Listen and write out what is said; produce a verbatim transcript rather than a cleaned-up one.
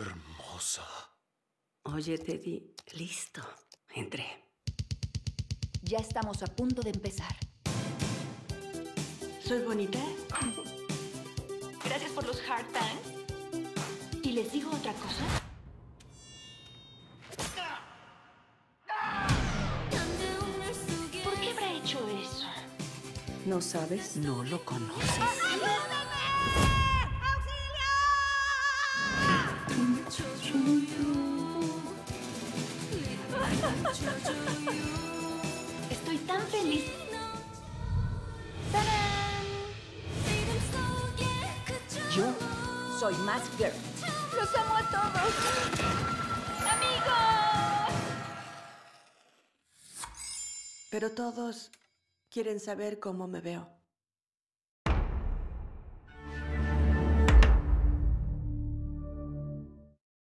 hermosa. Oye, Teddy, listo. Entré. Ya estamos a punto de empezar. ¿Soy bonita? Gracias por los hard times. ¿Y les digo otra cosa? Eso. ¿No sabes? No lo conoces. Estoy tan feliz. ¡Tarán! Yo soy Mask Girl. Los amo a todos. Amigos. Pero todos quieren saber cómo me veo.